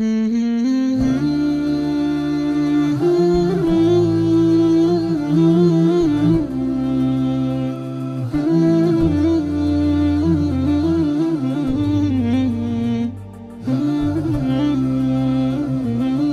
بكوني وغيرك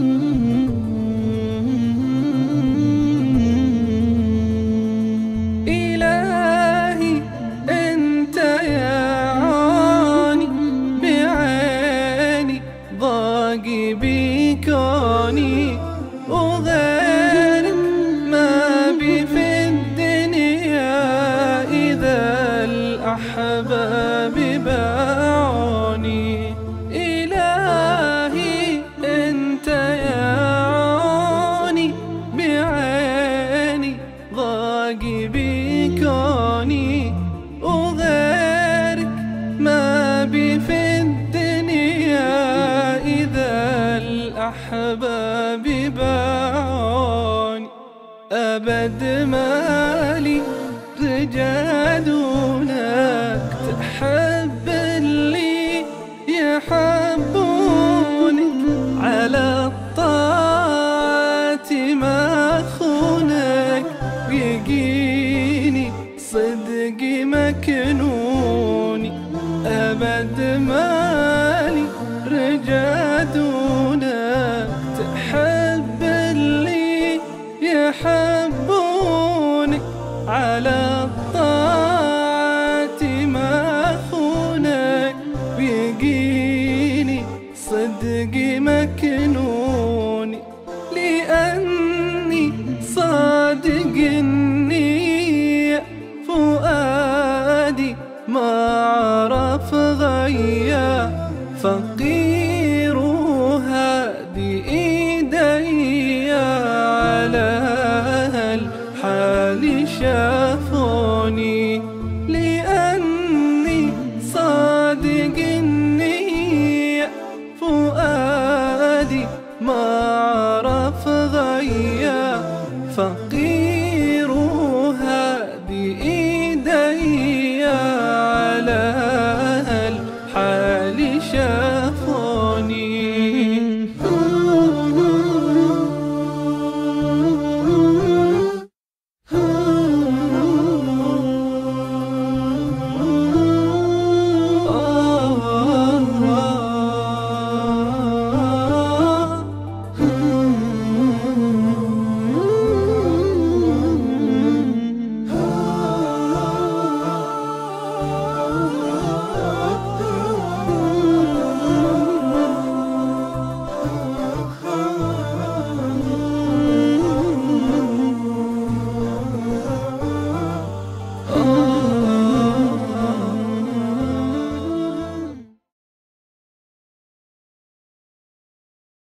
ما بي في الدنيا إذا الأحباب باعوني. إلهي أنت يا عوني بعيني ضاقي بكوني وغيرك ما بي في الدنيا أحبابي باعوني. أبد مالي رجع دونك تحب اللي يحبونك على الطاعات ما خونك يجيني صدقي مكنوني. أبد مالي رجع تحب اللي يحبونك على الطاعات ما خونك بيجيني صدقي مكنوني. لأني صادق النية فؤادي ما عرف غيا فقيرها بإيدي على الحال شافوني. لأني صادق النية فؤادي ما عرف غيا فقيرها بإيدي